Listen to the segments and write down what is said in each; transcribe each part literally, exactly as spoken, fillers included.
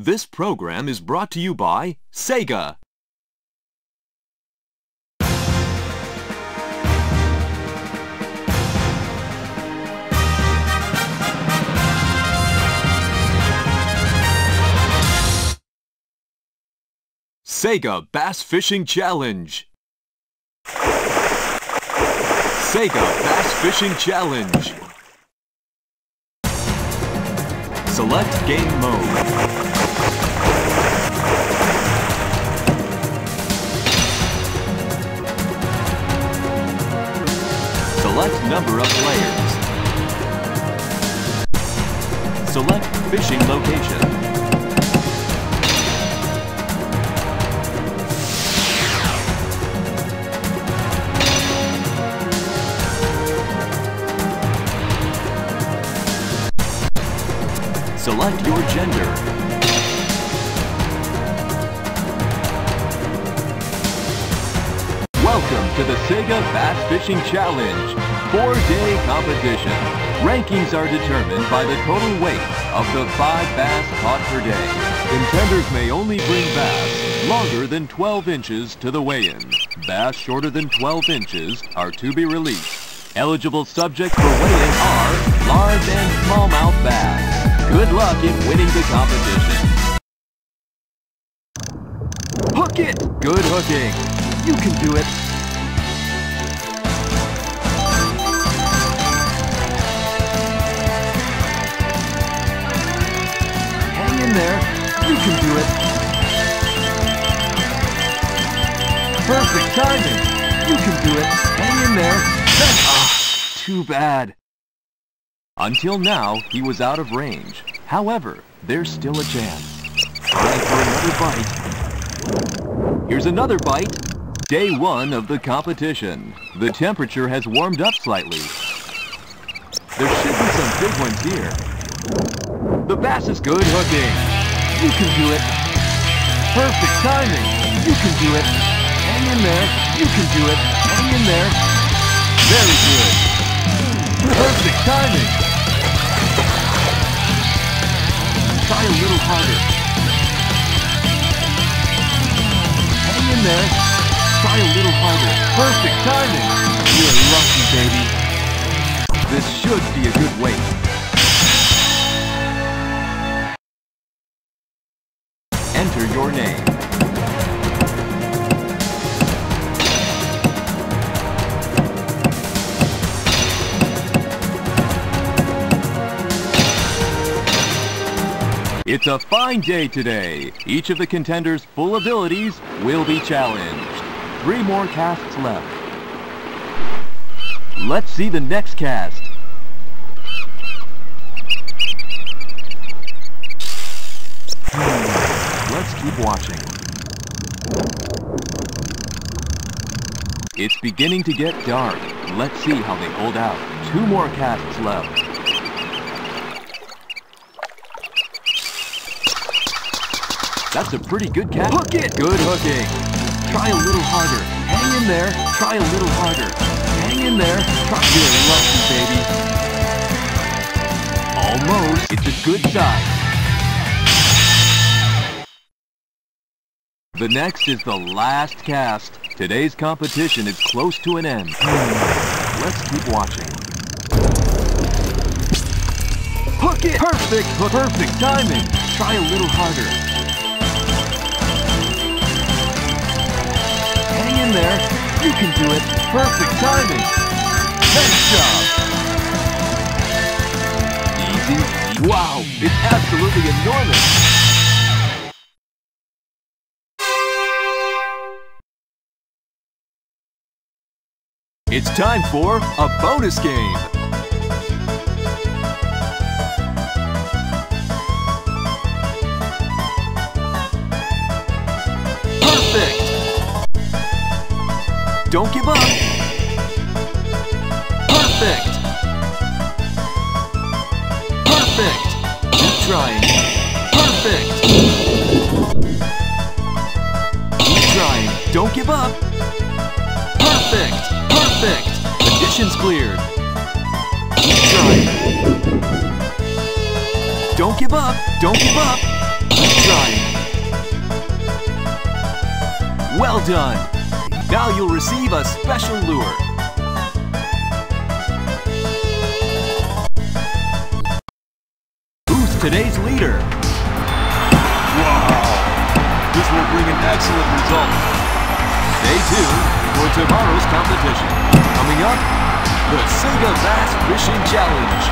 This program is brought to you by Sega. Sega Bass Fishing Challenge. Sega Bass Fishing Challenge. Select game mode. Select number of players. Select fishing location. Select your gender. Welcome to the Sega Bass Fishing Challenge. Four-day competition. Rankings are determined by the total weight of the five bass caught per day. Contenders may only bring bass longer than twelve inches to the weigh-in. Bass shorter than twelve inches are to be released. Eligible subjects for weigh-in are large and smallmouth bass. Good luck in winning the competition. Hook it! Good hooking. You can do it. There. You can do it. Perfect timing. You can do it. Hang in there. That's ah, too bad. Until now, he was out of range. However, there's still a chance. Try for another bite. Here's another bite. Day one of the competition. The temperature has warmed up slightly. There should be some big ones here. The bass is good hooking. You can do it. Perfect timing. You can do it. Hang in there. You can do it. Hang in there. Very good. Perfect timing. Try a little harder. Hang in there. Try a little harder. Perfect timing. You're lucky, baby. This should be a good weight. Enter your name. It's a fine day today. Each of the contenders' full abilities will be challenged. Three more casts left. Let's see the next cast. Keep watching. It's beginning to get dark. Let's see how they hold out. Two more casts left. That's a pretty good cast. Hook it! Good hooking. Try a little harder. Hang in there. Try a little harder. Hang in there. Try. You're lucky, baby. Almost. It's a good size. The next is the last cast. Today's competition is close to an end. Let's keep watching. Hook it! Perfect! Perfect timing! Try a little harder. Hang in there. You can do it. Perfect timing! Nice job! Easy. Wow! It's absolutely enormous! It's time for a bonus game! Perfect! Don't give up! Perfect! Perfect! Keep trying! Perfect! Keep trying! Don't give up! Perfect! Perfect! Conditions cleared. Keep trying. Don't give up. Don't give up. done! Well done! Now you'll receive a special lure. Who's today's leader? Wow! This will bring an excellent result. Stay tuned for tomorrow's competition. Coming up, the Sega Bass Fishing Challenge.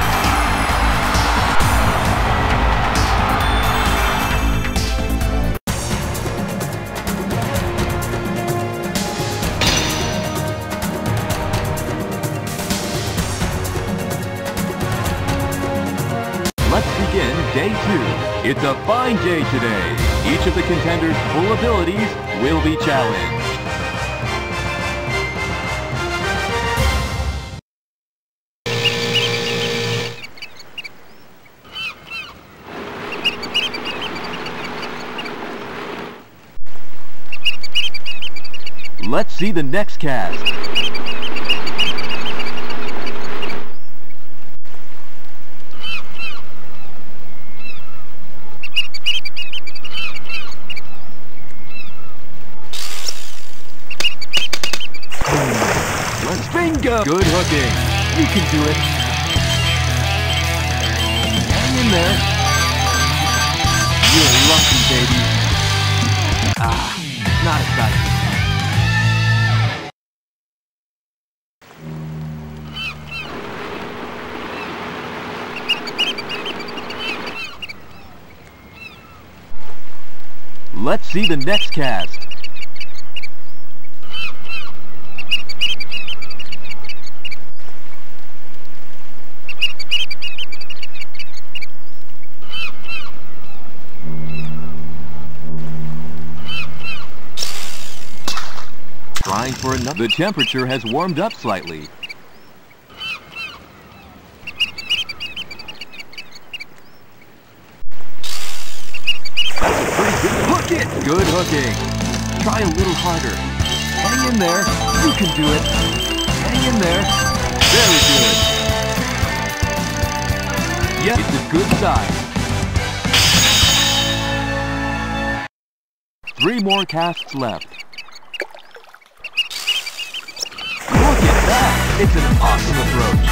Let's begin day two. It's a fine day today. Each of the contenders' full abilities will be challenged. Let's see the next cast. Bingo! Good hooking. You can do it. Hang in there. You're lucky, baby. Ah, not exciting. Let's see the next cast. For another. The temperature has warmed up slightly. That's a pretty good hook it! Good hooking. Try a little harder. Hang in there. You can do it. Hang in there. Very good. Yes, it's a good size. Three more casts left. It's an awesome approach.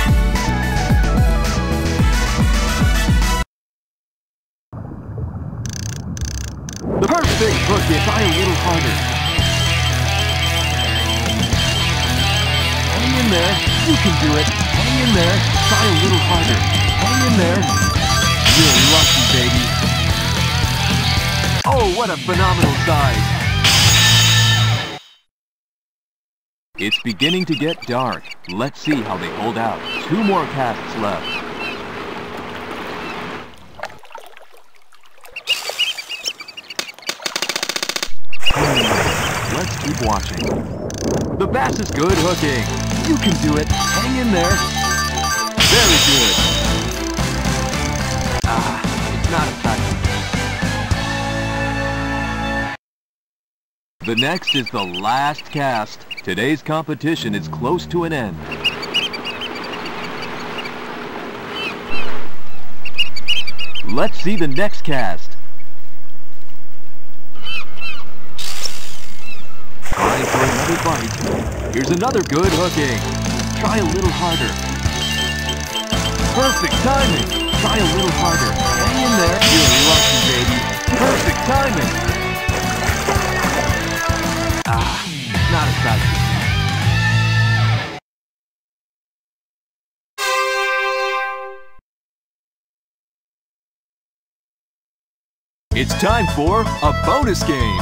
The perfect hook is try a little harder. Hang in there. You can do it. Hang in there. Try a little harder. Hang in there. You're lucky, baby. Oh, what a phenomenal size. It's beginning to get dark. Let's see how they hold out. Two more casts left. Let's keep watching. The bass is good hooking. You can do it. Hang in there. Very good. Ah, it's not a touch. The next is the last cast. Today's competition is close to an end. Let's see the next cast. Trying for another bite. Here's another good hooking. Try a little harder. Perfect timing. Try a little harder. Hang in there. You're lucky, baby. Perfect timing. Ah. Not a strategy. It's time for a bonus game.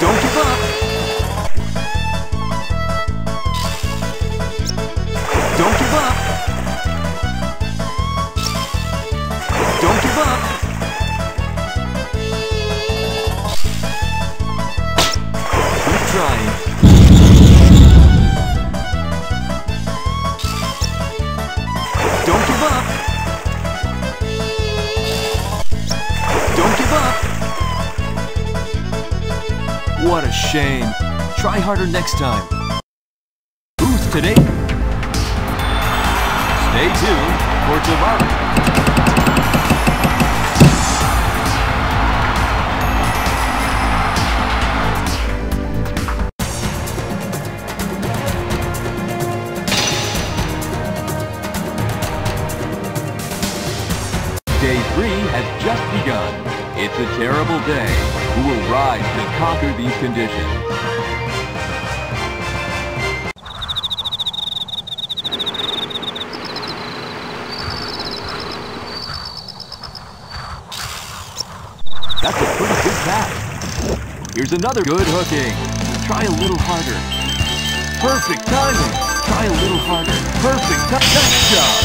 Don't give up. Don't give up. Don't give up! Keep trying. Don't give up! Don't give up! What a shame. Try harder next time. Who's today? Stay tuned for tomorrow. Day three has just begun. It's a terrible day. Who will rise to conquer these conditions? That's a pretty good pass. Here's another good hooking. Try a little harder. Perfect timing. Try a little harder. Perfect timing. Nice job.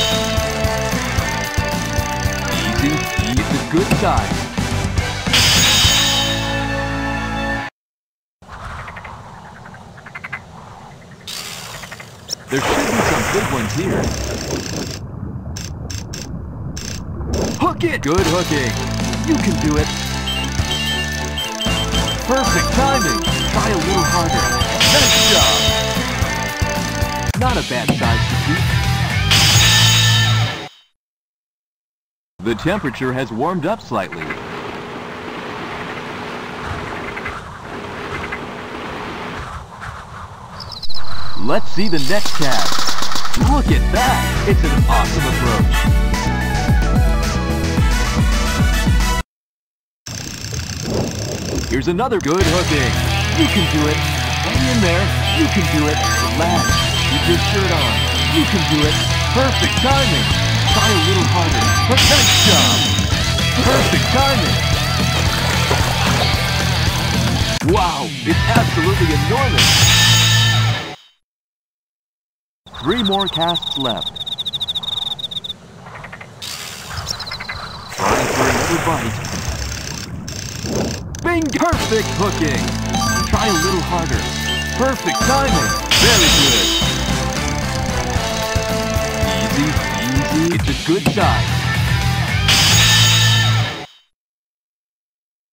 Easy. It's a good time. There should be some good ones here. Hook it. Good hooking. You can do it. Perfect timing! Try a little harder. Nice job! Not a bad size to keep. The temperature has warmed up slightly. Let's see the next cast. Look at that! It's an awesome approach. Here's another good hooking. You can do it. Hang in there. You can do it. Relax. Keep your shirt on. You can do it. Perfect timing. Try a little harder. Perfect job. Perfect timing. Wow, it's absolutely enormous. Three more casts left. Try for another bite. Perfect hooking! Try a little harder. Perfect timing! Very good! Easy, easy, it's a good dive.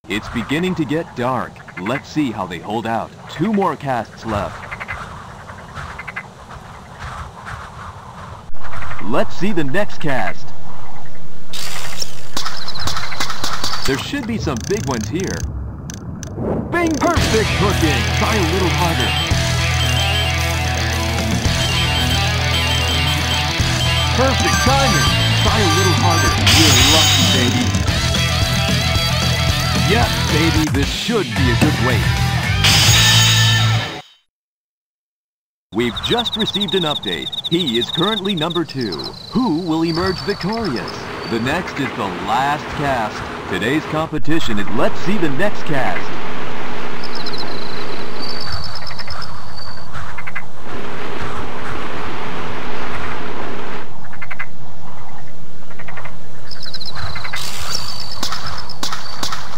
It's beginning to get dark. Let's see how they hold out. Two more casts left. Let's see the next cast. There should be some big ones here. Bing! Perfect hooking! Try a little harder. Perfect timing! Try a little harder. You're lucky, baby. Yep, baby, this should be a good weight. We've just received an update. He is currently number two. Who will emerge victorious? The next is the last cast. Today's competition is Let's See the Next Cast.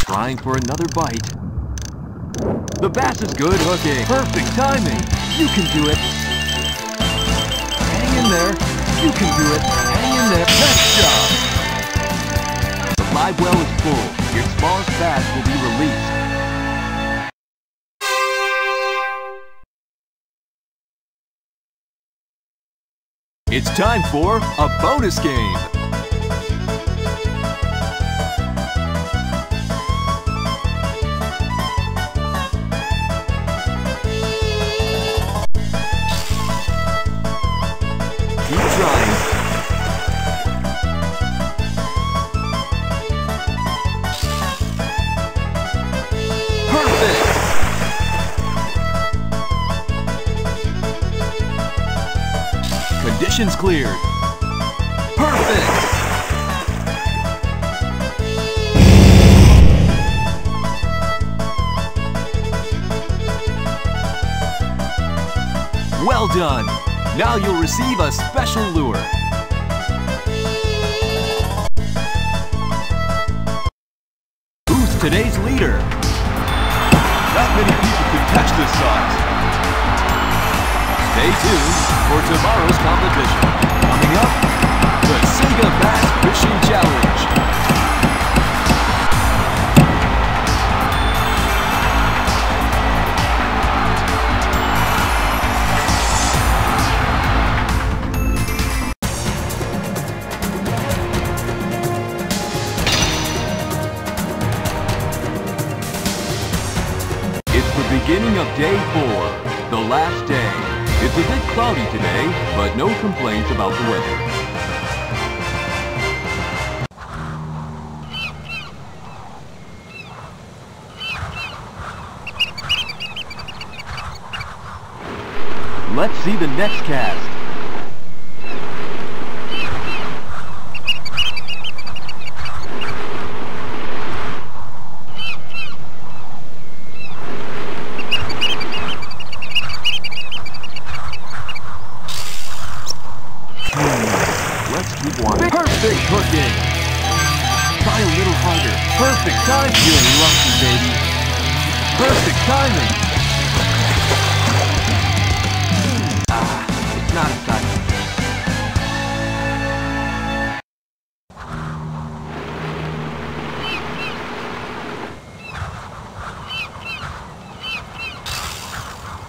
Trying for another bite. The bass is good hooking. Perfect timing. You can do it. Hang in there. You can do it. Hang in there. Nice job. The live well is full. Your smallest bass will be released. It's time for a bonus game. Conditions cleared. Perfect! Well done! Now you'll receive a special lure. Who's today's leader? Not many people could catch this size. Stay tuned for tomorrow's competition. Coming up, the Sega Bass Fishing Challenge. Beginning of day four, the last day. It's a bit cloudy today, but no complaints about the weather. Let's see the next cast. Hmm. Let's keep one. Perfect hooking. Try a little harder. Perfect time. You're lucky, baby. Perfect timing. Not a touch.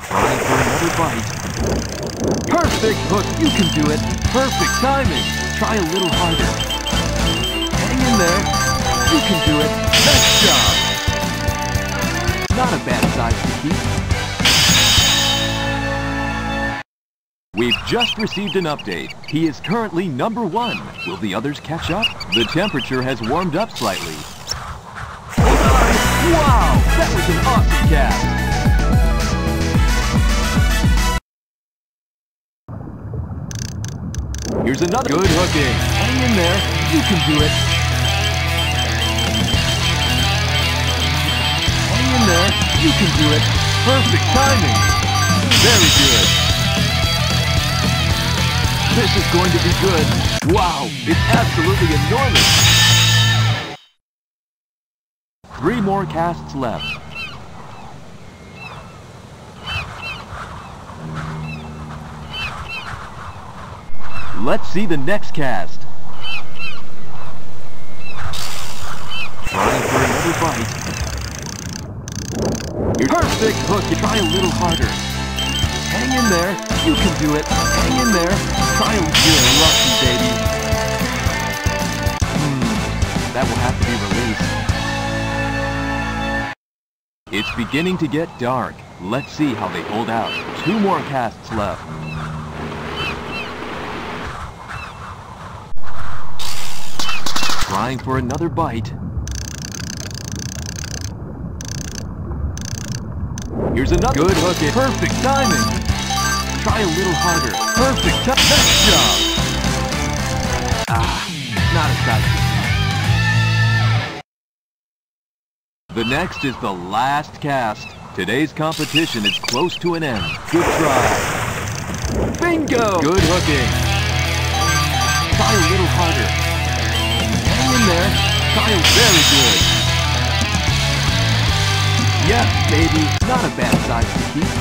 Trying for another bite. Perfect hook, you can do it. Perfect timing. Try a little harder. Hang in there. You can do it. Best job. Not a bad size to keep. We've just received an update. He is currently number one. Will the others catch up? The temperature has warmed up slightly. Wow! That was an awesome cast! Here's another good hooking. Hang in there. You can do it. Hang in there. You can do it. Perfect timing. Very good. This is going to be good. Wow, it's absolutely enormous. Three more casts left. Let's see the next cast. Trying for another bite. Perfect hook. Try a little harder. Hang in there. You can do it. Hang in there. Try and you're lucky, baby. Hmm, that will have to be released. It's beginning to get dark. Let's see how they hold out. Two more casts left. Trying for another bite. Here's another good hook. Perfect timing. Try a little harder. Perfect. Best job. Ah, not a sight. The next is the last cast. Today's competition is close to an end. Good try. Bingo. Good hooking. Try a little harder. Hang in there. Try a very good. Yes, baby. Not a bad size to keep.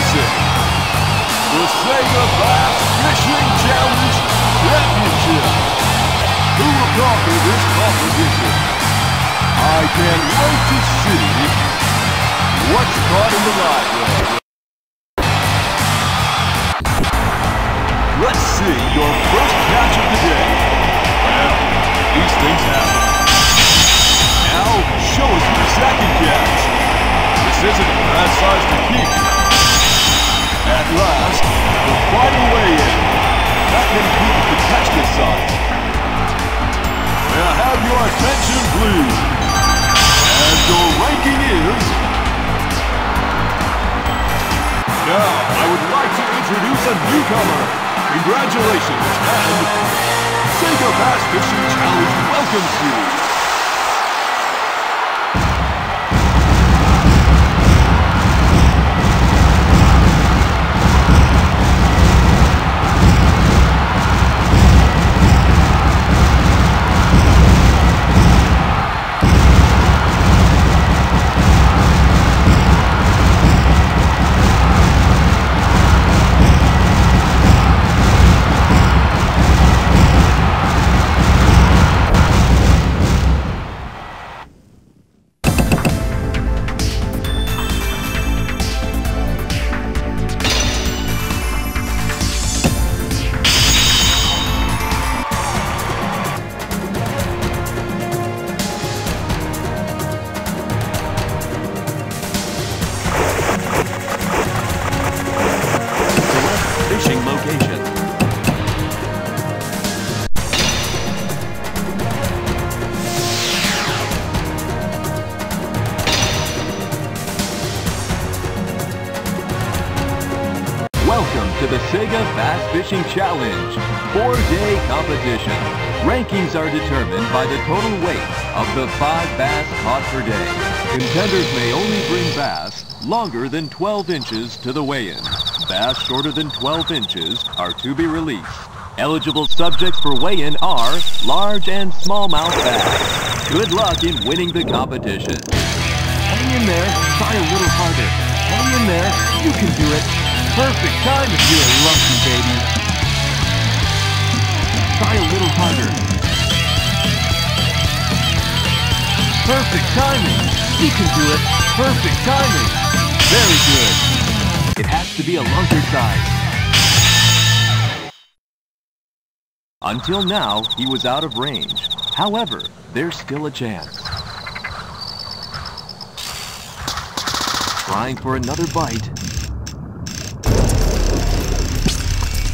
Introducing the Sega Bass Fishing Challenge Championship. Who will conquer this competition? I can't wait to see what's caught in the library. Let's see your first catch of the day. Well, these things happen. Now, show us your second catch. This isn't a bad size to keep. At last, the final weigh-in. Not many people can catch this size. May I have your attention, please? And your ranking is... Now, I would like to introduce a newcomer. Congratulations, and... Sega Bass Fishing Challenge welcomes you. Welcome to the Sega Bass Fishing Challenge, four-day competition. Rankings are determined by the total weight of the five bass caught per day. Contenders may only bring bass longer than twelve inches to the weigh-in. Bass shorter than twelve inches are to be released. Eligible subjects for weigh-in are large and smallmouth bass. Good luck in winning the competition. Hang in there, try a little harder. Hang in there, you can do it. Perfect time if you're lucky, baby. Try a little harder. Perfect timing. You can do it. Perfect timing. Very good. It has to be a lunker size. Until now, he was out of range. However, there's still a chance. Trying for another bite.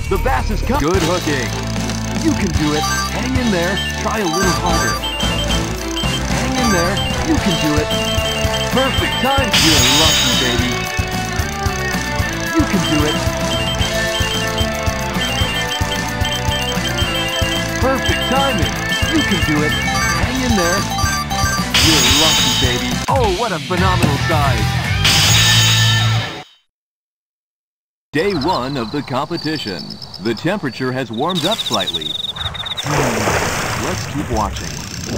The bass is coming. Good hooking. You can do it. Hang in there. Try a little harder. Hang in there. You can do it. Perfect time. You're lucky, baby. You can do it. Perfect timing. You can do it. Hang in there. You're lucky, baby. Oh, what a phenomenal size. Day one of the competition. The temperature has warmed up slightly. Let's keep watching.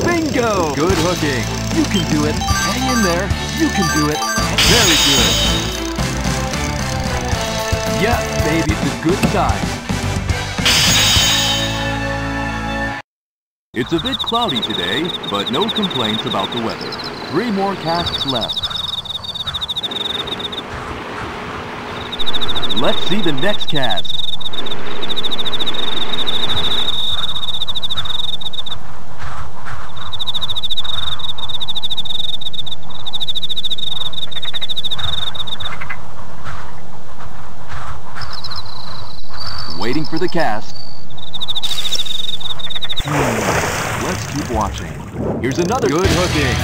Bingo! Good hooking. You can do it. Hang in there. You can do it. Very good. Yep, baby, it's a good size. It's a bit cloudy today, but no complaints about the weather. Three more casts left. Let's see the next cast. Waiting for the cast. Let's keep watching. Here's another good hooking.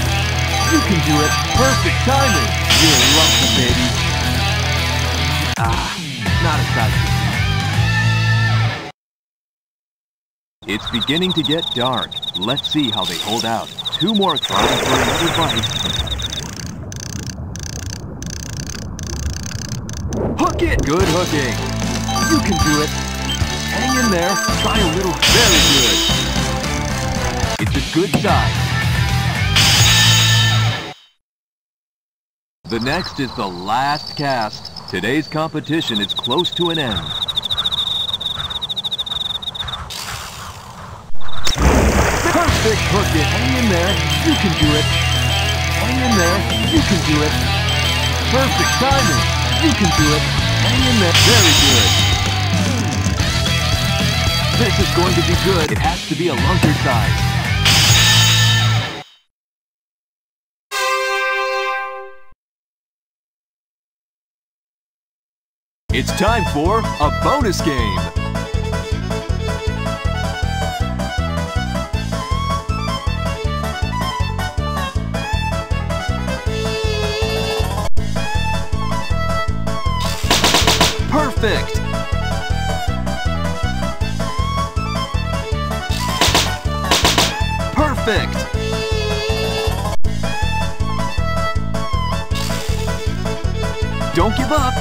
You can do it. Perfect timing. You're lucky, baby. Ah. Not excited. It's beginning to get dark. Let's see how they hold out. Two more tries for another bite. Hook it! Good hooking. You can do it. Hang in there. Try a little. Very good. It's a good size. The next is the last cast. Today's competition is close to an end. Perfect hook it. Hang in there. You can do it. Hang in there. You can do it. Perfect timing. You can do it. Hang in there. Very good. This is going to be good. It has to be a lunker size. It's time for a bonus game. Perfect. Perfect. Don't give up.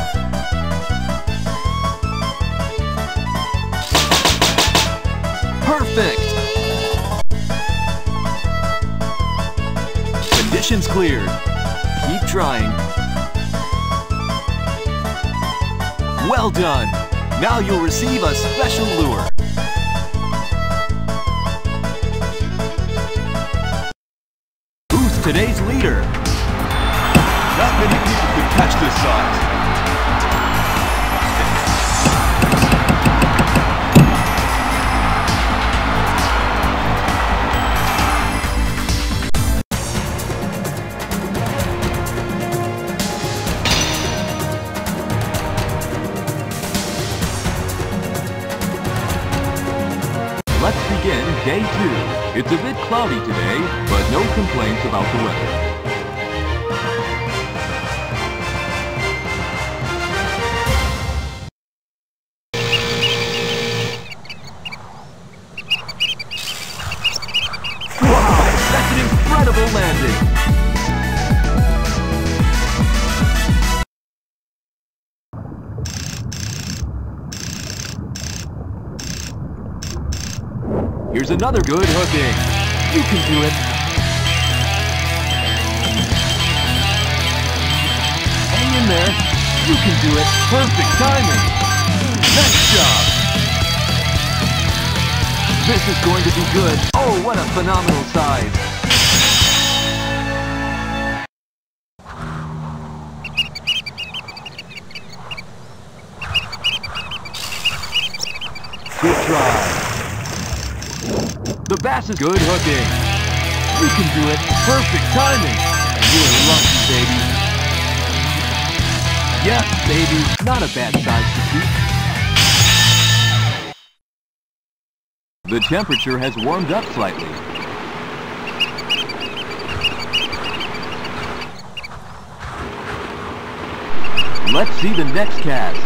Perfect. Conditions cleared. Keep trying. Well done. Now you'll receive a special lure. Who's today's leader? Not many people can catch this size. Let's begin day two. It's a bit cloudy today, but no complaints about the weather. Here's another good hooking. You can do it. Hang in there. You can do it. Perfect timing. Nice job. This is going to be good. Oh, what a phenomenal size. Good try. The bass is good hooking. You can do it. Perfect timing. You are lucky, baby. Yes, baby. Not a bad size to keep. The temperature has warmed up slightly. Let's see the next cast.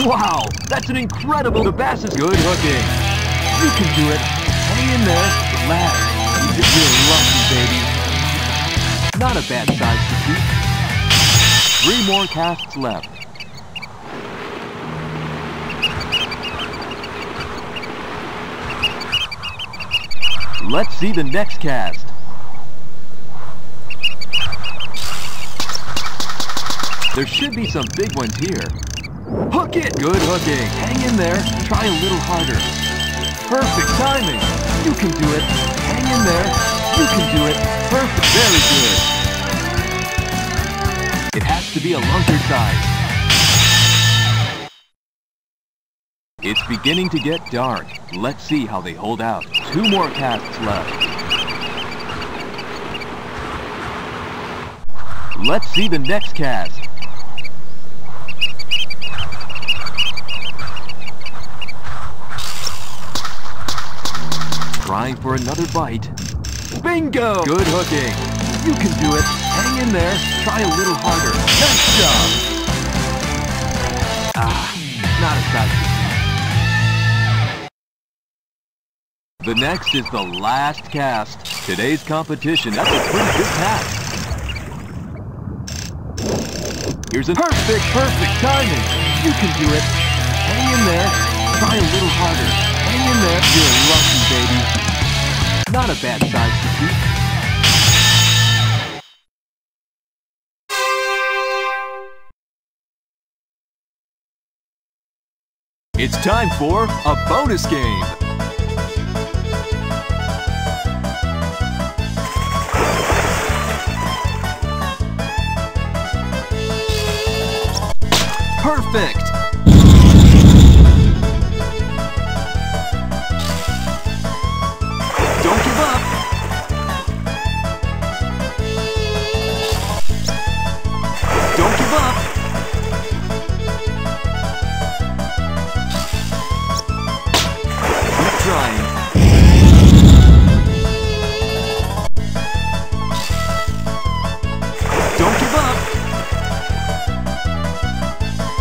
Wow, that's an incredible... The bass is good hooking. You can do it. Hang in there. Relax. You're really lucky, baby. Not a bad size to keep. Three more casts left. Let's see the next cast. There should be some big ones here. Hook it! Good hooking. Hang in there. Try a little harder. Perfect timing. You can do it. Hang in there. You can do it. Perfect. Very good. It has to be a lunker size. It's beginning to get dark. Let's see how they hold out. Two more casts left. Let's see the next cast. Trying for another bite. Bingo! Good hooking. You can do it. Hang in there. Try a little harder. Nice job. Ah, not a sight. The next is the last cast. Today's competition. That's a pretty good cast. Here's a perfect, perfect timing. You can do it. Hang in there. Try a little harder. Hang in there. You're lucky, baby. Not a bad size to keep. It's time for a bonus game. Perfect.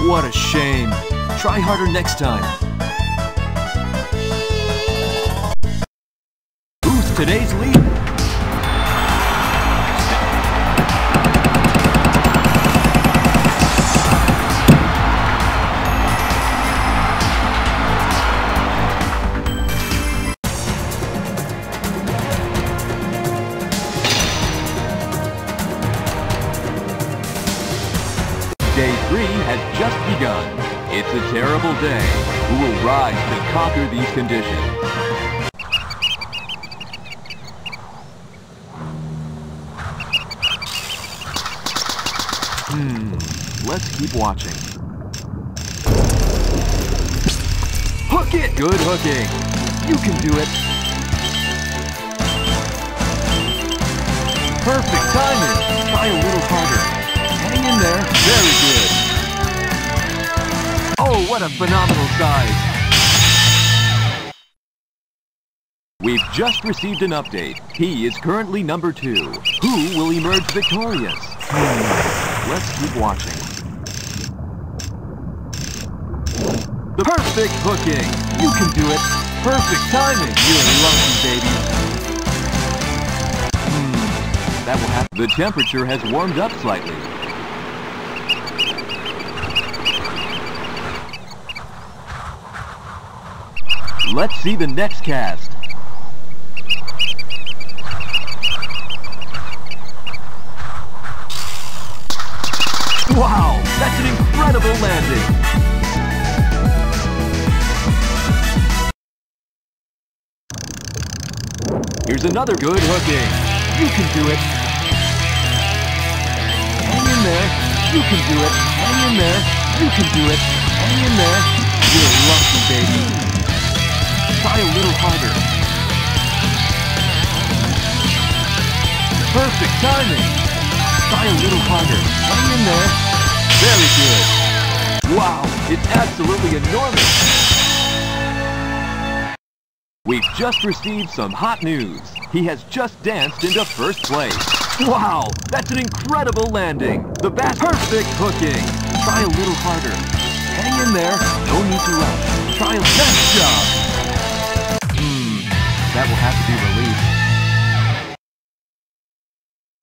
What a shame. Try harder next time. Who's today's lead? Day three has just begun. It's a terrible day. Who will rise to conquer these conditions? Hmm, let's keep watching. Hook it! Good hooking. You can do it. Perfect timing. Try a little harder. Hang in there. Very good. Oh, what a phenomenal size. We've just received an update. He is currently number two. Who will emerge victorious? Hmm. Let's keep watching. The perfect hooking. You can do it. Perfect timing. You're lucky, baby. Hmm. that will happen. The temperature has warmed up slightly. Let's see the next cast. Wow, that's an incredible landing. Here's another good hooking. You can do it. Hang in there. You can do it. Hang in there. You can do it. Hang in there. You're lucky, baby. Try a little harder. Perfect timing. Try a little harder. Hang in there. Very good. Wow, it's absolutely enormous. We've just received some hot news. He has just danced into first place. Wow, that's an incredible landing. The bass, perfect hooking. Try a little harder. Hang in there. No need to rush. Try a best job. Hmm, that will have to be released.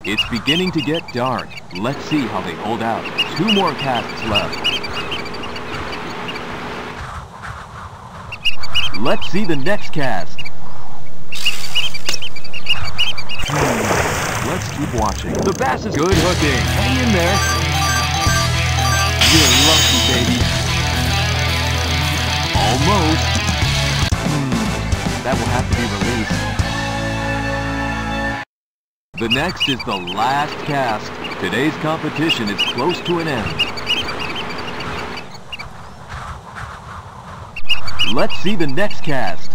It's beginning to get dark. Let's see how they hold out. Two more casts left. Let's see the next cast. Let's keep watching. The bass is good hooking. Hang in there. You're lucky, baby. Almost. Hmm, that will have to be released. The next is the last cast. Today's competition is close to an end. Let's see the next cast.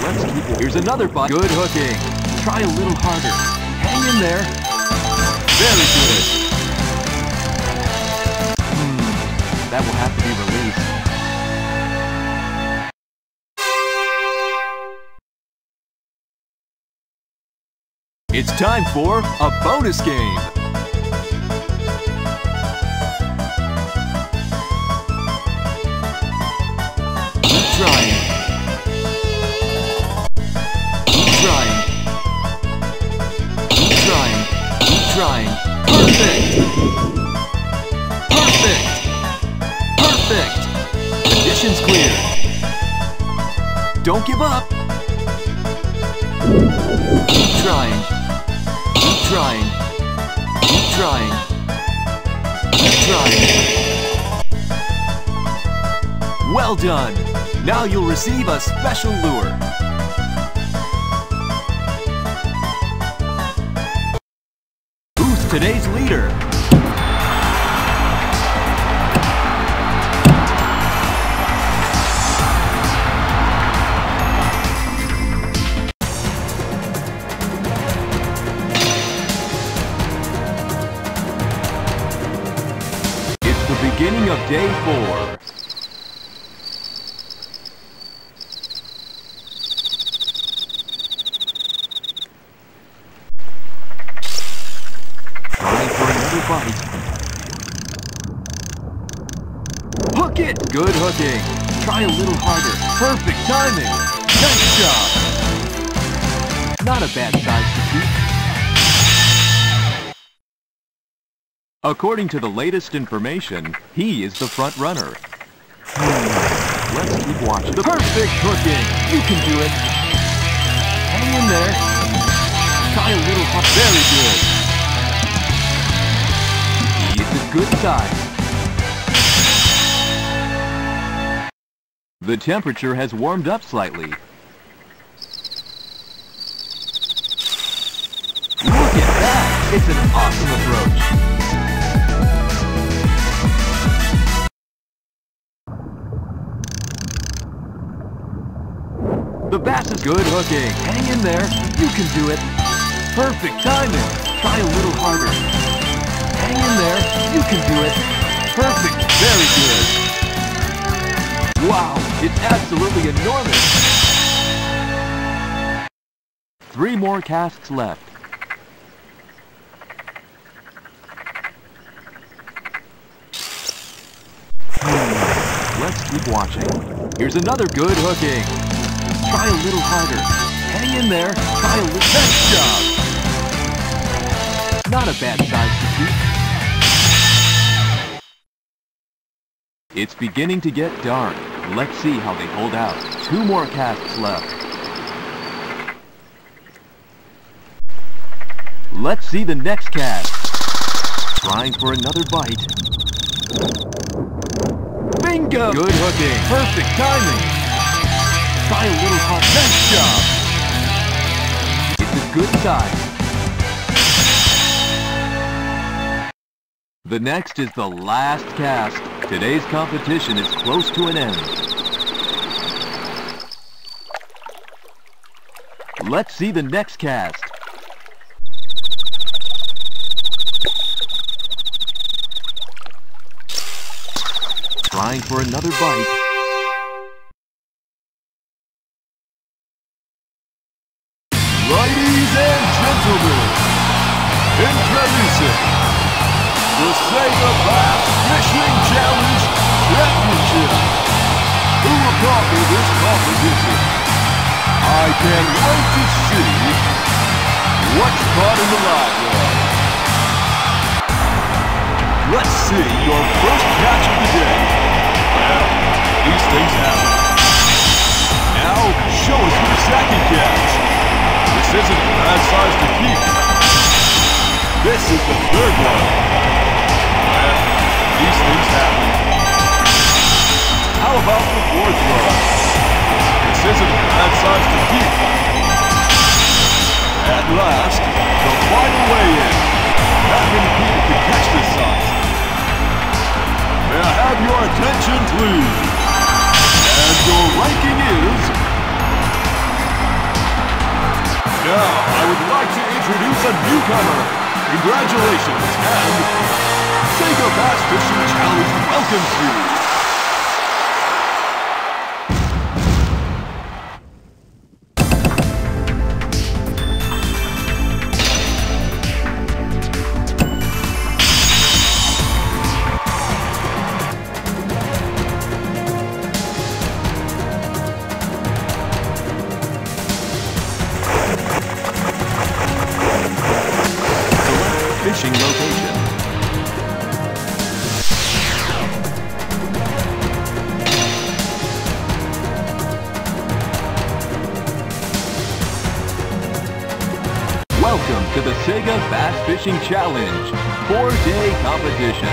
Let's keep it. Here's another bite. Good hooking. Try a little harder. Hang in there. Very good. Hmm, that will have to be released. It's time for a bonus game! Keep trying! Keep trying! Keep trying! Keep trying! Perfect! Perfect! Perfect! Conditions clear! Don't give up! Keep trying! Keep trying. Keep trying. Keep trying. Well done! Now you'll receive a special lure. Who's today's leader? Beginning of day four. Trying for another bite. Hook it! Good hooking. Try a little harder. Perfect timing. Nice job. Not a bad size to keep. According to the latest information, he is the front runner. Hmm. Let's keep watching. The perfect hooking! You can do it! Hang in there! Try a little hard. Very good! He is a good size. The temperature has warmed up slightly. Look at that! It's an awesome approach! The bass is good hooking. Hang in there. You can do it. Perfect timing. Try a little harder. Hang in there. You can do it. Perfect. Very good. Wow, it's absolutely enormous. Three more casts left. Let's keep watching. Here's another good hooking. Try a little harder. Hang in there. Try a little. Next job. Not a bad size to keep. It's beginning to get dark. Let's see how they hold out. Two more casts left. Let's see the next cast. Trying for another bite. Bingo! Good hooking. Perfect timing. Try a little hot. Next job. It's a good size. The next is the last cast. Today's competition is close to an end. Let's see the next cast. Trying for another bite. Ladies and gentlemen, introducing the Sega Bass Fishing Challenge Championship. Who will conquer this competition? I can't wait to see what's caught in the live well. Let's see your first catch of the day. These things happen. Now, show us your second catch. This isn't a bad size to keep. This is the third one. Well, these things happen. How about the fourth one? This isn't a bad size to keep. At last, the final weigh-in. Not many people can catch this size. May I have your attention, please? And your ranking is... Now, I would like to introduce a newcomer. Congratulations, and Sega Bass Fishing Challenge welcomes you. Fishing location. Welcome to the Sega Bass Fishing Challenge, four-day competition.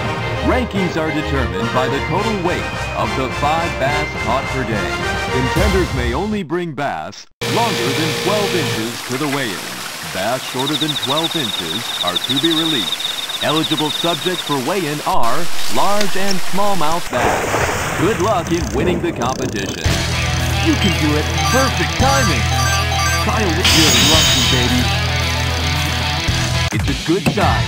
Rankings are determined by the total weight of the five bass caught per day. Contenders may only bring bass longer than twelve inches to the weigh-in. Bass shorter than twelve inches are to be released. Eligible subjects for weigh-in are large and smallmouth bass. Good luck in winning the competition. You can do it. Perfect timing. Try a little. You're lucky, baby. It's a good size.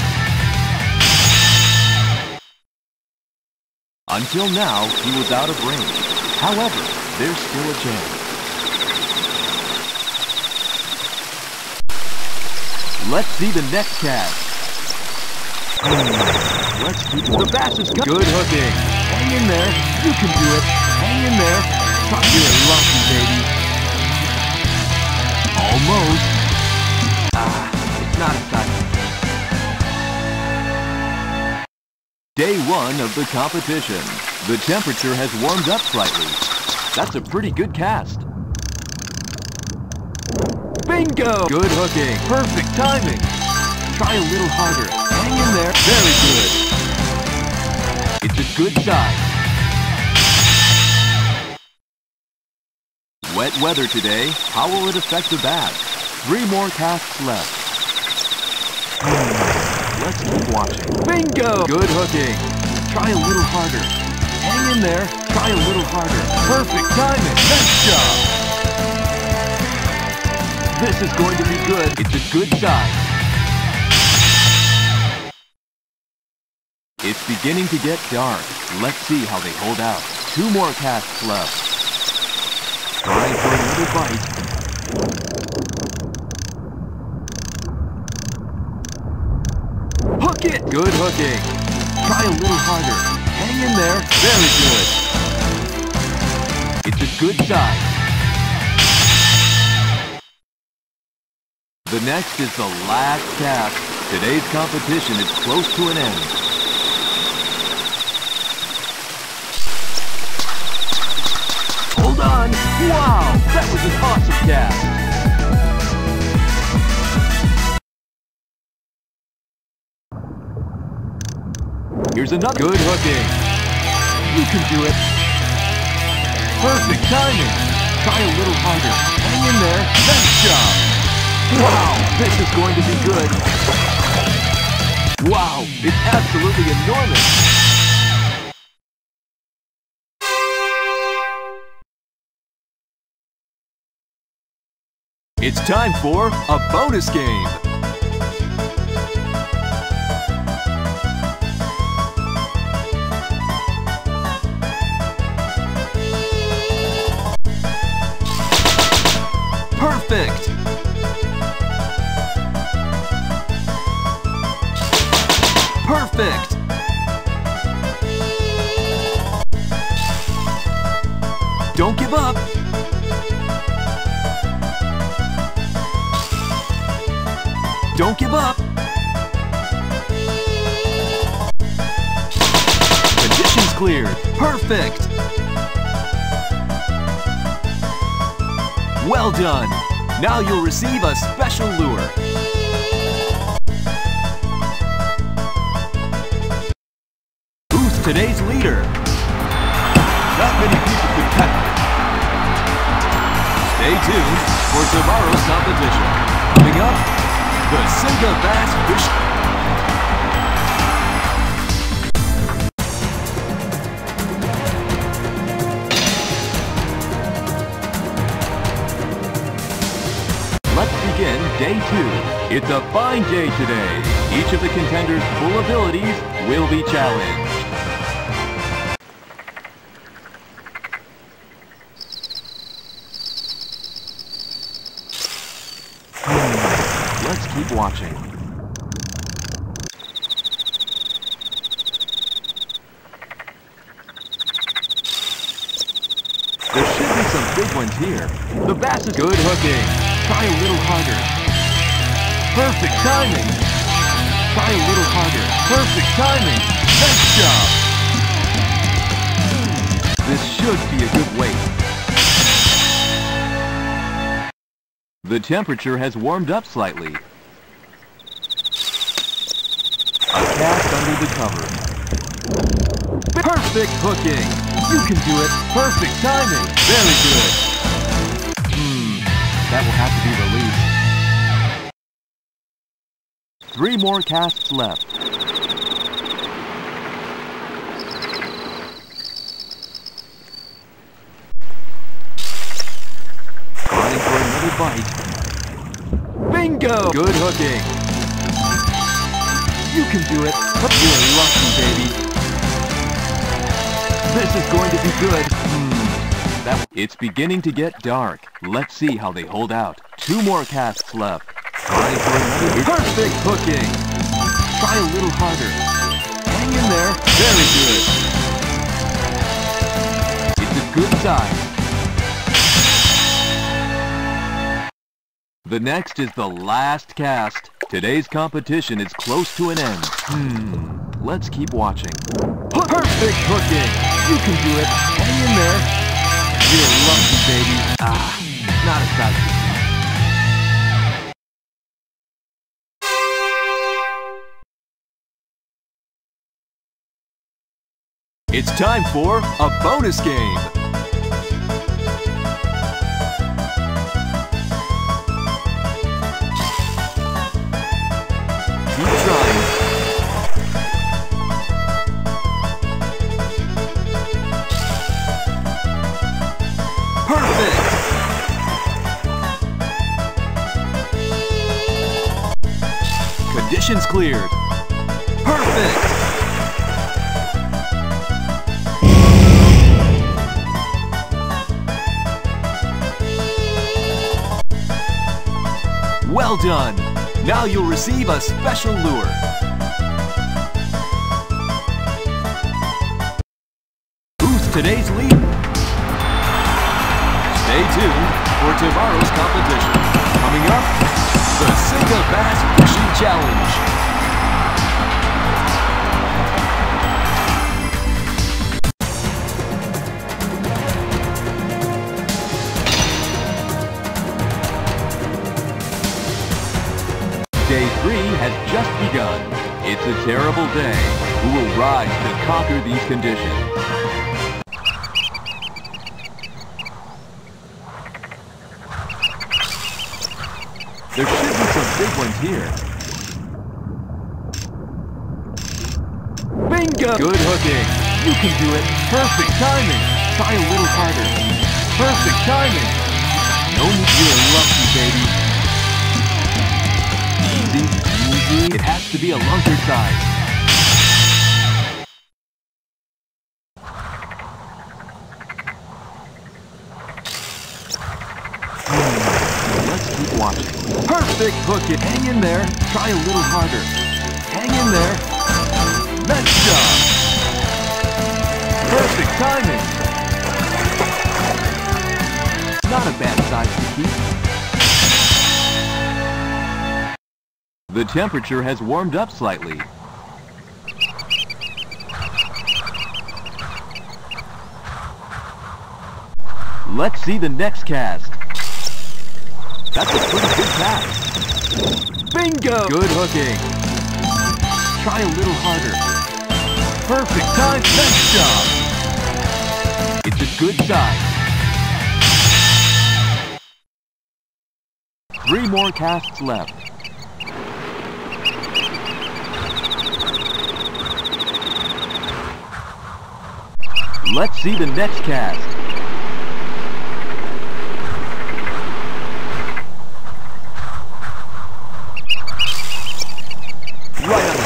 Until now, he was out of range. However, there's still a chance. Let's see the next cast. Let's see the bass is good. Good hooking. Hang in there. You can do it. Hang in there. Try to get lucky, baby. Almost. Ah, it's not a sight. Day one of the competition. The temperature has warmed up slightly. That's a pretty good cast. Bingo! Good hooking. Perfect timing. Try a little harder. Hang in there. Very good. It's a good size. Wet weather today. How will it affect the bass? Three more casts left. Let's keep watching. Bingo! Good hooking. Try a little harder. Hang in there. Try a little harder. Perfect timing. Next job. This is going to be good. It's a good size. It's beginning to get dark. Let's see how they hold out. Two more casts left. Trying for another bite. Hook it! Good hooking. Try a little harder. Hang in there. Very good. It's a good size. The next is the last cast. Today's competition is close to an end. Hold on! Wow! That was an awesome cast! Here's another good hooking. You can do it. Perfect timing. Try a little harder. Hang in there. Nice job. Wow, this is going to be good. Wow, it's absolutely enormous. It's time for a bonus game. Perfect! Perfect! Don't give up! Don't give up! Conditions cleared! Perfect! Well done! Now you'll receive a special lure. Who's today's leader? Not many people could catch it. Stay tuned for tomorrow's competition. Coming up, the Sega Bass Fishing. Day two. It's a fine day today. Each of the contenders' full abilities will be challenged. Let's keep watching. There should be some big ones here. The bass is good hooking. Try a little harder. Perfect timing. Try a little harder. Perfect timing. Nice job. This should be a good weight. The temperature has warmed up slightly. A cast under the cover. Perfect hooking. You can do it. Perfect timing. Very good. That will have to be released. Three more casts left. Running for another bite. Bingo! Good hooking. You can do it. You're lucky, baby. This is going to be good. Mm. That it's beginning to get dark. Let's see how they hold out. Two more casts left. Try for another. Perfect hooking. Try a little harder. Hang in there. Very good. It's a good size. The next is the last cast. Today's competition is close to an end. Hmm. Let's keep watching. Perfect hooking. You can do it. Hang in there. You're lucky, baby. Ah, not excited. It's time for a bonus game. Keep trying. Conditions cleared. Perfect! Well done! Now you'll receive a special lure. Who's today's lead? Day two for tomorrow's competition. Coming up, the Sega Bass Fishing Challenge. Day three has just begun. It's a terrible day. Who will rise to conquer these conditions? There should be some big ones here. Bingo! Good hooking. You can do it. Perfect timing. Try a little harder. Perfect timing. No need, you're lucky, baby. It has to be a lunker size. Let's keep watching. Perfect hook it. Hang in there. Try a little harder. Hang in there. Nice job. Perfect timing. Not a bad size to keep. The temperature has warmed up slightly. Let's see the next cast. That's a pretty good cast. Bingo! Good hooking. Try a little harder. Perfect time. Nice job. It's a good size. Three more casts left. Let's see the next cast. Right on the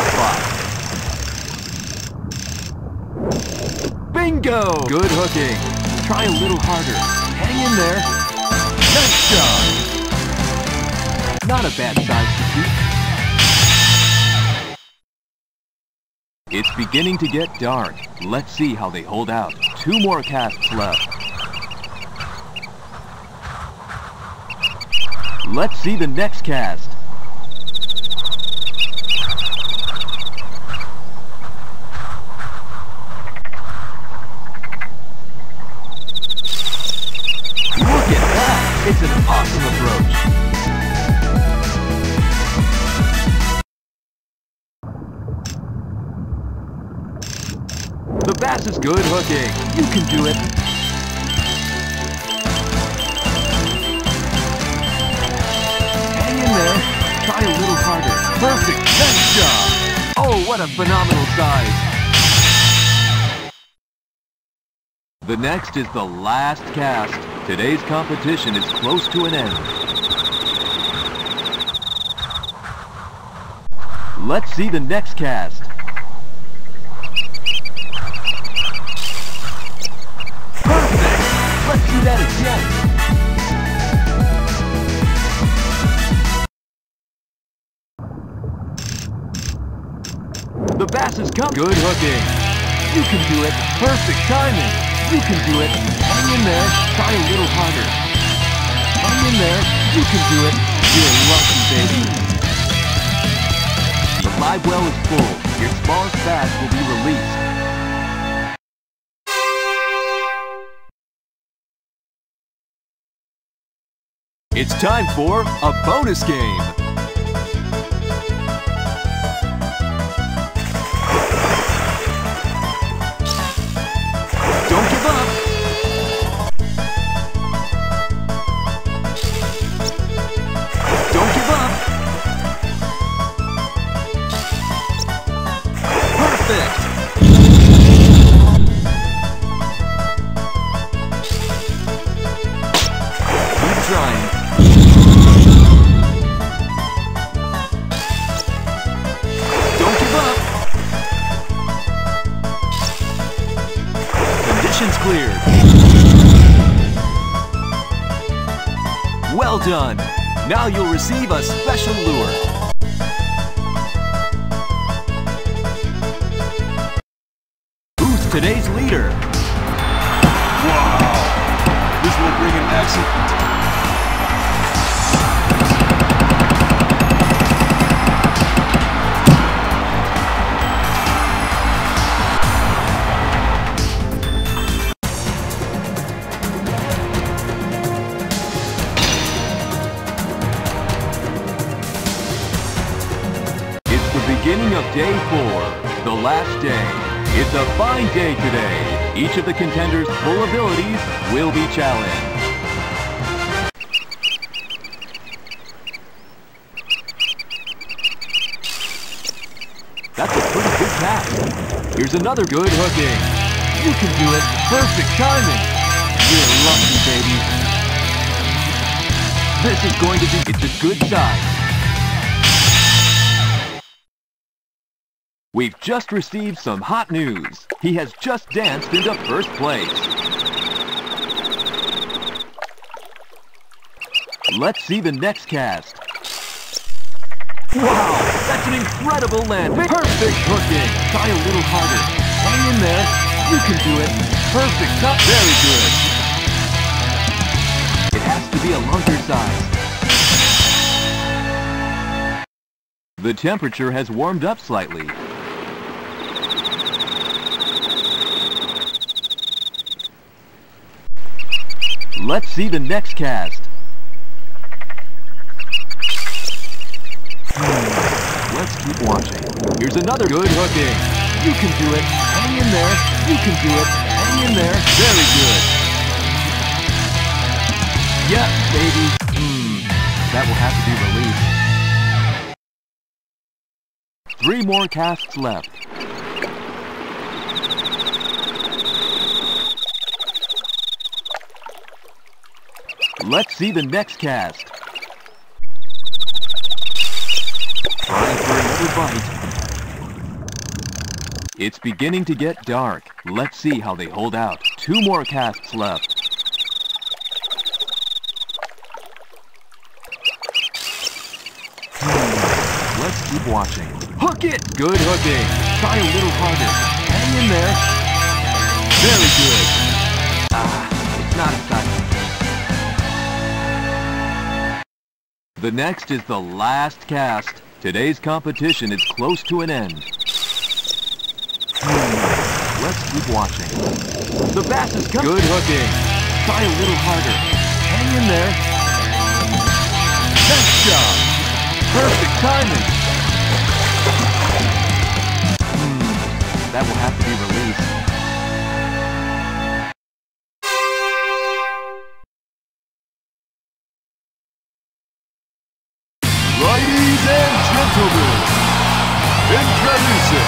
spot. Bingo! Good hooking. Try a little harder. Hang in there. Nice job. Not a bad size to keep. It's beginning to get dark. Let's see how they hold out. Two more casts left. Let's see the next cast. Look at that! It's an awesome approach. The bass is good hooking. You can do it. Hang in there. Try a little harder. Perfect. Nice job. Oh, what a phenomenal size. The next is the last cast. Today's competition is close to an end. Let's see the next cast. That again. The bass is coming. Good hooking. You can do it. Perfect timing. You can do it. Hang in there. Try a little harder. Hang in there. You can do it. You're lucky, baby. The live well is full. Your smallest bass will be released. It's time for a bonus game! Don't give up! Don't give up! Perfect! Keep trying! Cleared. Well done. Now you'll receive a special lure. Who's today's leader? Wow! The Bass will bring an excellent... Beginning of day four, the last day. It's a fine day today. Each of the contenders' full abilities will be challenged. That's a pretty good pass. Here's another good hooking. You can do it. Perfect timing. You're lucky, baby. This is going to be... It's a good shot. We've just received some hot news. He has just danced into first place. Let's see the next cast. Wow, that's an incredible land. Perfect hooking. Try a little harder. Hang in there. You can do it. Perfect cut. Very good. It has to be a lunker size. The temperature has warmed up slightly. Let's see the next cast. Let's keep watching. Here's another good hooking. You can do it. Hang in there. You can do it. Hang in there. Very good. Yep, baby. Hmm. That will have to be released. Three more casts left. Let's see the next cast. Time for another bite. It's beginning to get dark. Let's see how they hold out. Two more casts left. Let's keep watching. Hook it! Good hooking. Try a little harder. Hang in there. Very good. Ah, it's not exciting. The next is the last cast. Today's competition is close to an end. Hmm. Let's keep watching. The bass is coming. Good hooking. Try a little harder. Hang in there. Nice job. Perfect timing. Hmm. That will have to be released. Introducing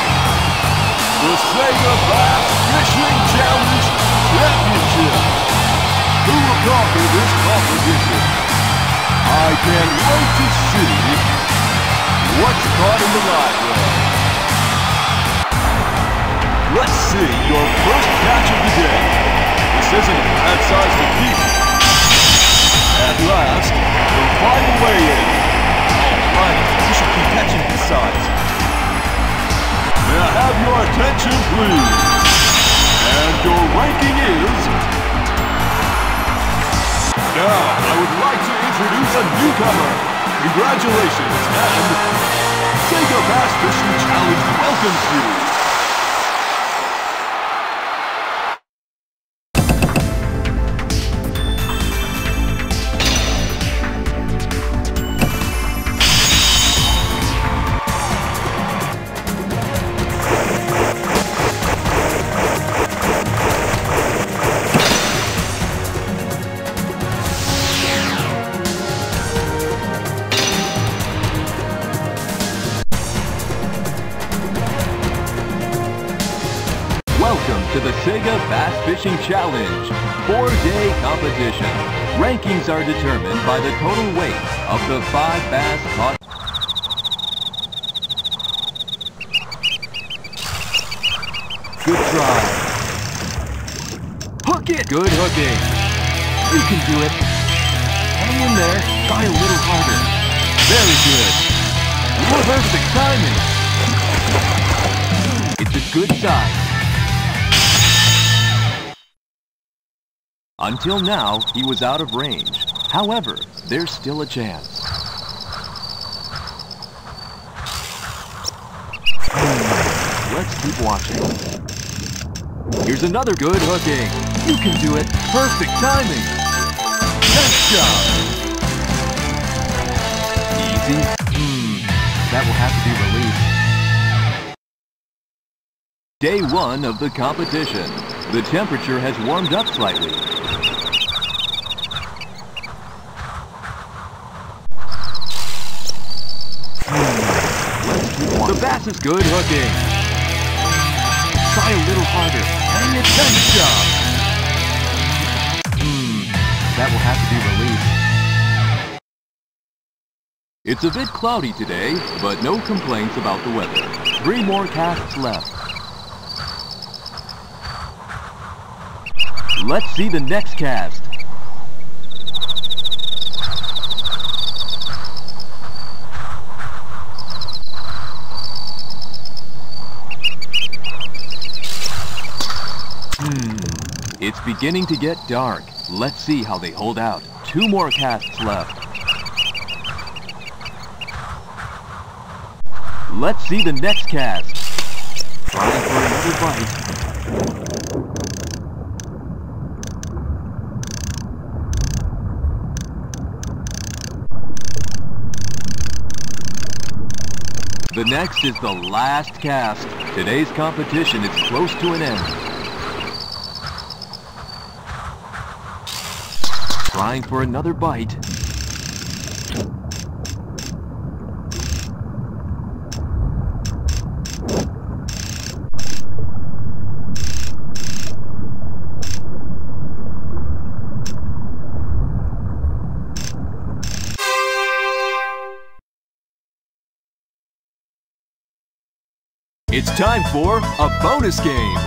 the Sega Bass Fishing Challenge Championship. Who will conquer this competition? I can't wait to see what's caught in the library. Let's see your first catch of the day. This isn't a bad size to keep. At last, the final weigh-in. Alright, you should keep catching this size. May I have your attention, please? And your ranking is... Now, I would like to introduce a newcomer. Congratulations, and... Sega Bass Fishing Challenge welcomes you. Welcome to the Sega Bass Fishing Challenge, four-day competition. Rankings are determined by the total weight of the five bass caught. Good try. Hook it! Good hooking. You can do it. Hang in there. Try a little harder. Very good. Perfect timing. It's a good shot. Until now, he was out of range. However, there's still a chance. Let's keep watching. Here's another good hooking. You can do it. Perfect timing. Nice job. Easy. Hmm. That will have to be released. Day one of the competition. The temperature has warmed up slightly. The bass is good hooking. Try a little harder. And it's nice job. Hmm, that will have to be released. It's a bit cloudy today, but no complaints about the weather. Three more casts left. Let's see the next cast. Hmm. It's beginning to get dark. Let's see how they hold out. Two more casts left. Let's see the next cast. Trying for another bite. The next is the last cast. Today's competition is close to an end. Trying for another bite. It's time for a bonus game!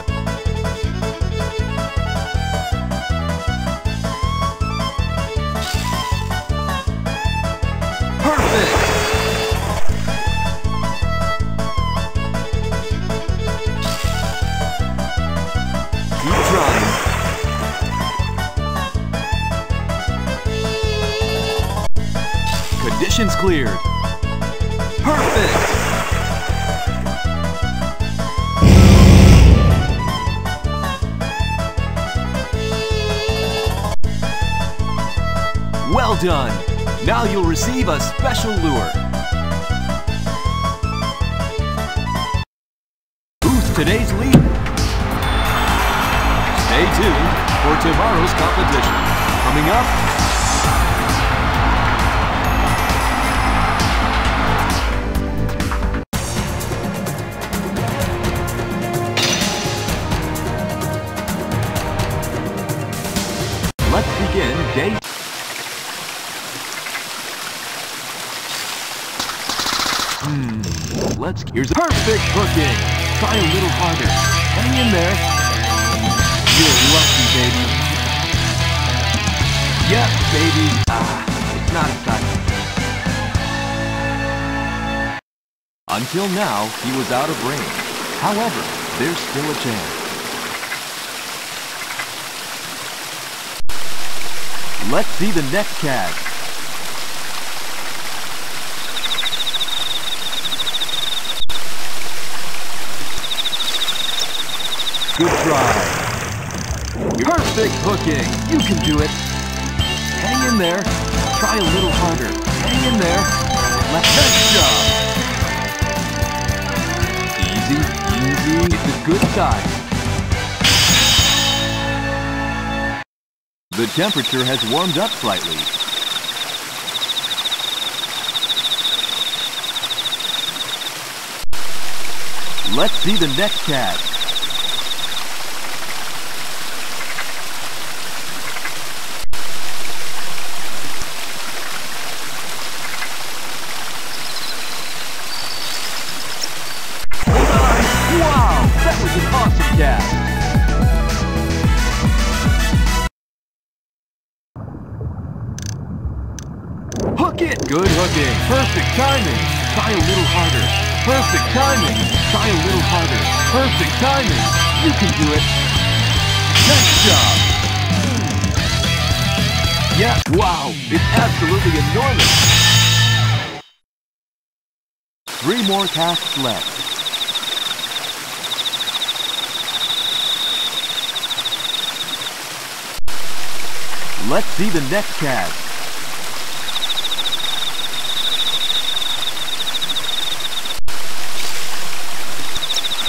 Perfect! Keep trying! Conditions cleared! Perfect! Well done! Now you'll receive a special lure. Who's today's lead? Stay tuned for tomorrow's competition. Coming up... Let's begin day two. Hmm, let's... Here's a perfect hooking! Try a little harder. Hang in there. You're lucky, baby. Yep, baby. Ah, it's not a touch. Until now, he was out of range. However, there's still a chance. Let's see the next cast. Good try. Perfect hooking. You can do it. Hang in there. Try a little harder. Hang in there. Nice job. Easy, easy. It's a good time. The temperature has warmed up slightly. Let's see the next cast. Good hooking. Perfect timing. Try a little harder. Perfect timing. Try a little harder. Perfect timing. You can do it. Nice job. Yeah, wow, it's absolutely enormous. Three more casts left. Let's see the next cast.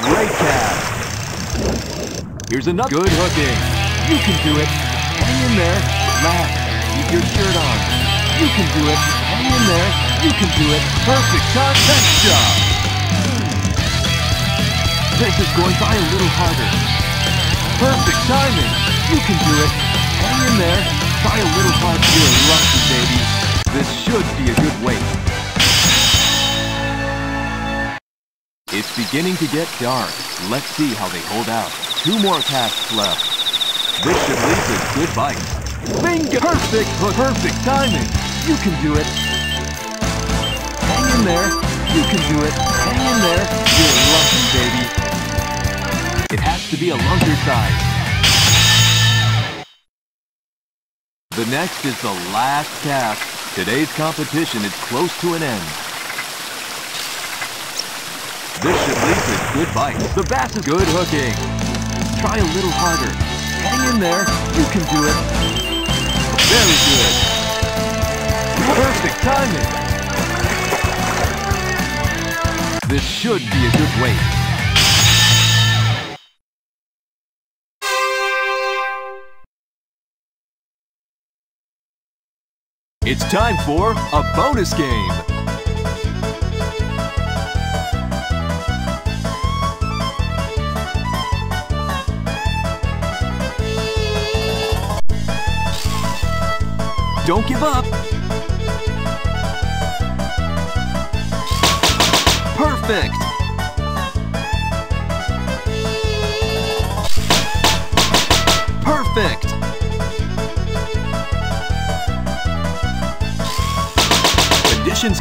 Great cast. Here's another good hooking. You can do it. Hang in there. Laugh. Keep your shirt on. You can do it. Hang in there. You can do it. Perfect shot. Next shot. This is going by a little harder. Perfect timing. You can do it. Hang in there. Try a little hard, you're lucky, baby. This should be a good weight. It's beginning to get dark. Let's see how they hold out. Two more casts left. This should lead to good bites. Bingo! Perfect hook, perfect timing. You can do it. Hang in there. You can do it. Hang in there. You're lucky, baby. It has to be a lunker size. The next is the last cast. Today's competition is close to an end. This should lead to good bites. The bass is good hooking. Try a little harder. Hang in there. You can do it. Very good. Perfect timing. This should be a good weight. It's time for a bonus game! Don't give up! Perfect! Perfect!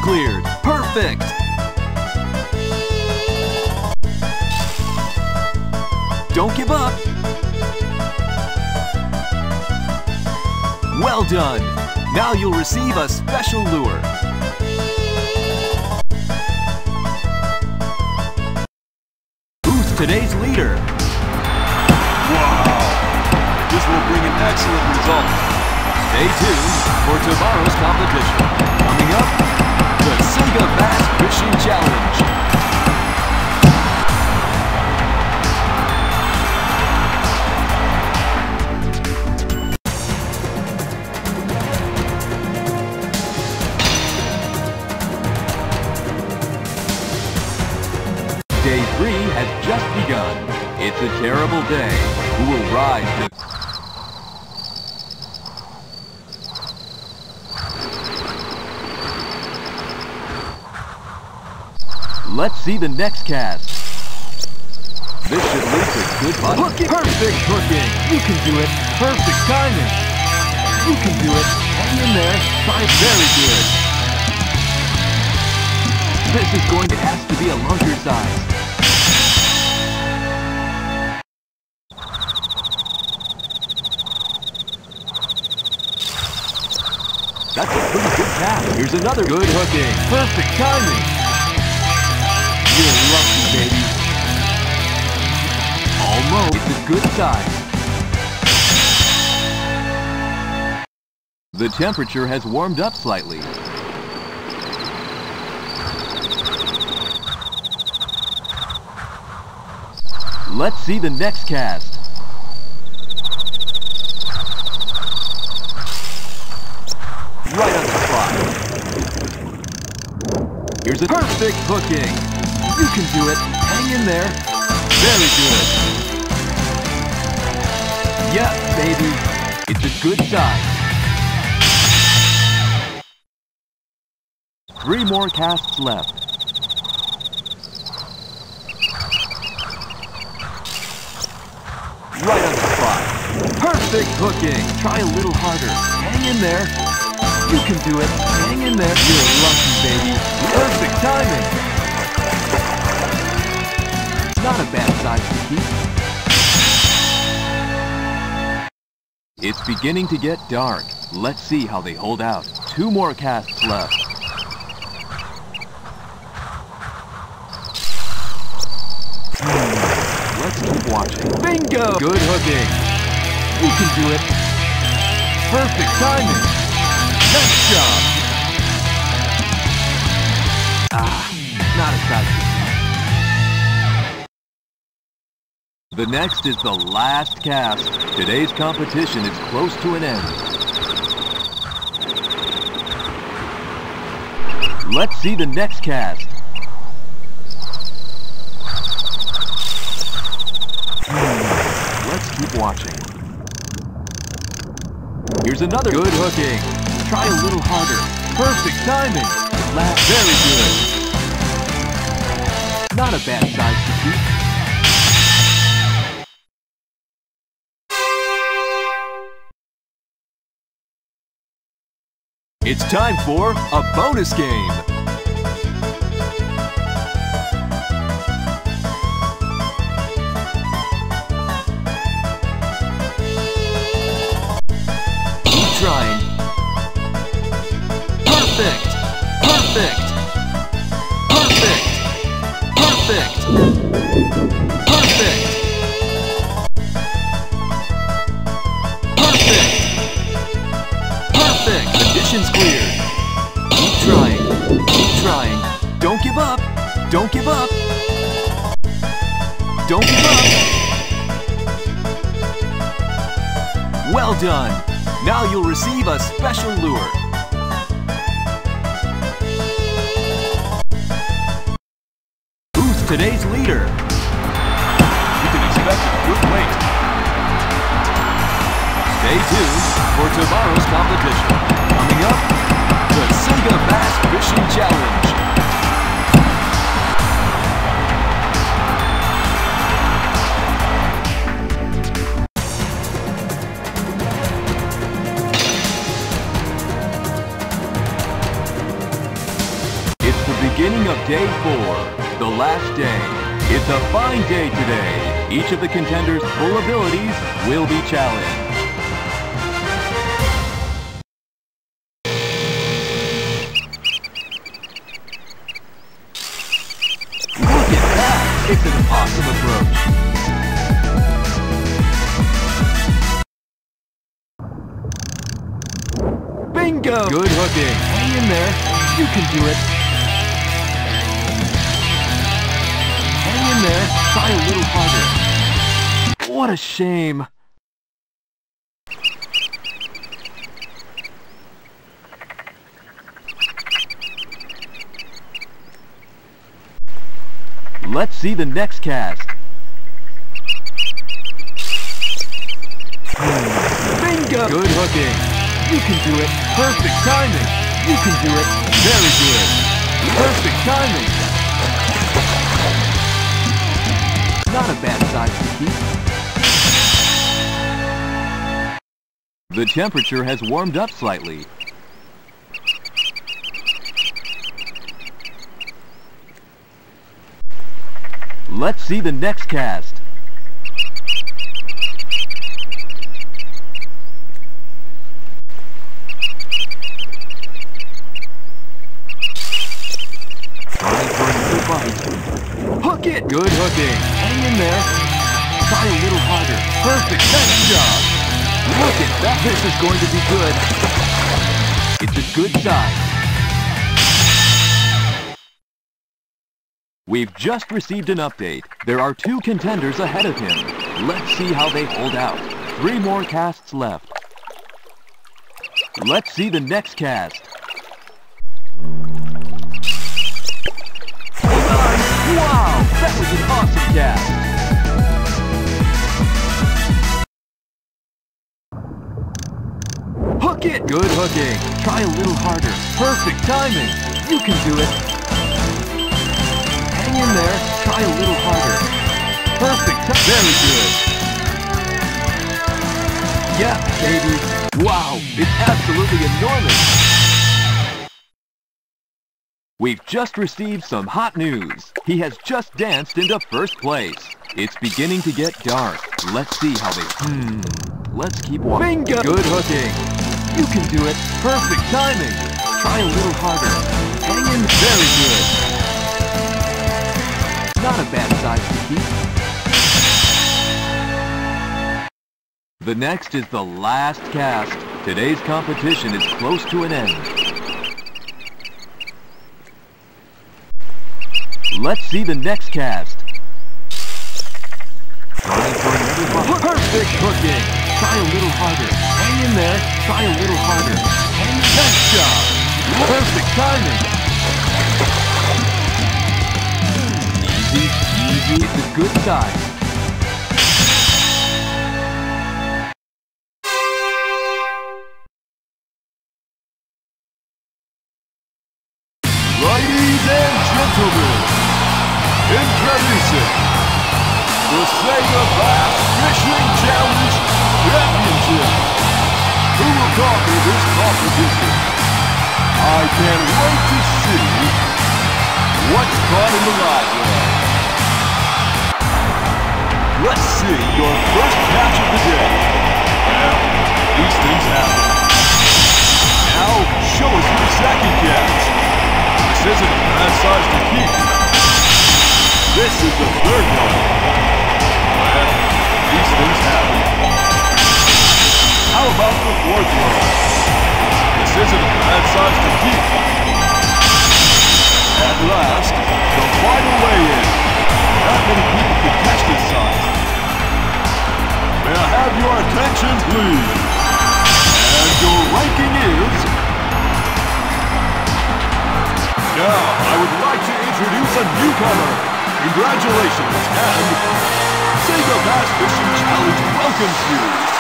Cleared. Perfect. Don't give up. Well done. Now you'll receive a special lure. Who's today's leader? Wow. This will bring an excellent result. Stay tuned for tomorrow's competition. Coming up, the Sega Bass Fishing Challenge. Day three has just begun. It's a terrible day. Who will rise to... Let's see the next cast. This should lead to good body. Look at perfect hooking. You can do it. Perfect timing. You can do it. Hang in there. Try very good. This is going to have to be a larger size. That's a pretty good cast. Here's another good hooking. Perfect timing. You're lucky, baby. Almost. It's a good sign. The temperature has warmed up slightly. Let's see the next cast. Right on the spot. Here's a perfect hooking. You can do it. Hang in there. Very good. Yep, baby. It's a good sign. Three more casts left. Right on the spot. Perfect hooking. Try a little harder. Hang in there. You can do it. Hang in there. You're lucky, baby. Perfect timing. Not a bad size to keep. It's beginning to get dark. Let's see how they hold out. Two more casts left. Let's keep watching. Bingo! Good hooking. We can do it. Perfect timing. Nice job. Ah, not exciting. The next is the last cast. Today's competition is close to an end. Let's see the next cast. Let's keep watching. Here's another good hooking. Try a little harder. Perfect timing. Last, very good. Not a bad size to keep. It's time for a bonus game! Keep trying! Perfect! Perfect! Perfect! Perfect! Perfect! Perfect! Perfect! Cleared. Keep trying. Keep trying. Don't give up. Don't give up. Don't give up. Well done. Now you'll receive a special lure. Who's today's leader? You can expect a good weight. Stay tuned for tomorrow's competition. Coming up, the Sega Bass Fishing Challenge. It's the beginning of day four, the last day. It's a fine day today. Each of the contenders' full abilities will be challenged. It's an awesome approach. Bingo! Good hooking. Hang in there. You can do it. Hang in there. Try a little harder. What a shame. Let's see the next cast. Bingo! Good hooking. You can do it. Perfect timing. You can do it. Very good. Perfect timing. Not a bad size to keep. The temperature has warmed up slightly. Let's see the next cast. Try for a new bite. Hook it! Good hooking. Hang in there. Try a little harder. Perfect. Nice job. Look it. That fish is going to be good. It's a good size. We've just received an update. There are two contenders ahead of him. Let's see how they hold out. Three more casts left. Let's see the next cast. Hold on! Wow! That was an awesome cast! Hook it! Good hooking. Try a little harder. Perfect timing. You can do it. Hang in there, try a little harder. Perfect, very good. Yeah, baby. Wow, it's absolutely enormous. We've just received some hot news. He has just danced into first place. It's beginning to get dark. Let's see how they... Hmm. Let's keep walking. Bingo! Good hooking. You can do it. Perfect timing. Try a little harder. Hang in. Very good. Not a bad size to keep. The next is the last cast. Today's competition is close to an end. Let's see the next cast. Trying for another bump. Perfect hooking. Try a little harder. Hang in there. Try a little harder. Hang in. Nice job. Perfect timing. Easy, easy. It's a good size. Ladies and gentlemen, introducing the Sega Bass Fishing Challenge Championship. Who will conquer this competition? I can't wait to see what's caught in the library. Let's see your first catch of the day. Well, these things happen. Now, show us your second catch. This isn't a bad size to keep. This is the third one. Well, these things happen. How about the fourth one? This isn't a bad size to keep. At last, the final weigh-in. Not many people can catch this size. May I have your attention, please? And your ranking is... Now, I would like to introduce a newcomer. Congratulations, and Sega Bass Fishing Challenge welcomes you!